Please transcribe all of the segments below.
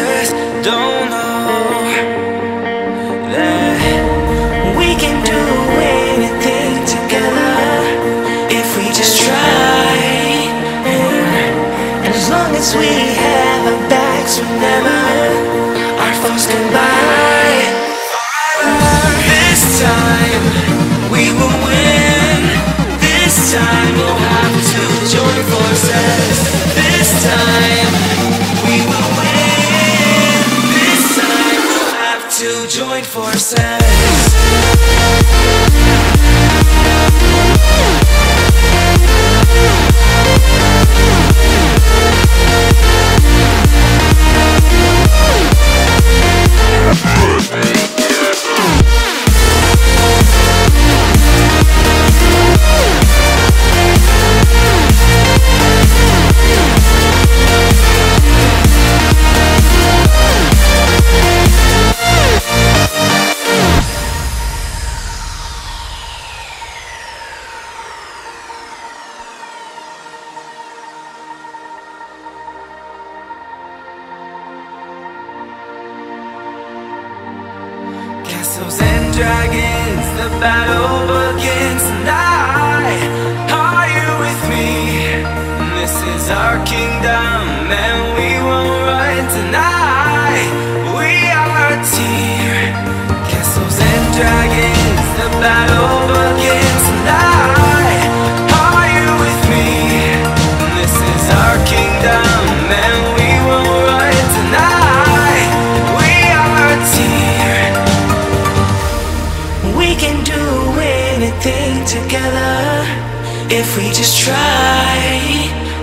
just don't know that we can do anything together if we just try. And as long as we have our backs, remember our thoughts combine. This time we will win. This time we'll have to join forces. This time we will win. This time we'll have to join forces. Castles and dragons, the battle begins, and are you with me? This is our kingdom, and we won't run tonight. We are a team. Castles and dragons, the battle begins, and are you with me? This is our kingdom, and we won't run tonight. We are a team. We can do anything together if we just try,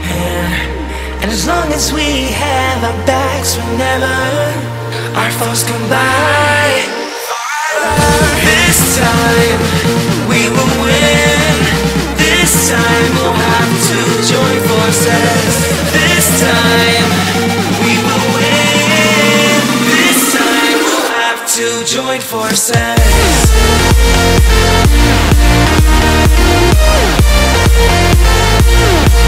yeah. And as long as we have our backs, whenever our foes come by. This time we will win. This time we'll have to join forces. This time we will win. This time we'll have to join forces. We'll be right back.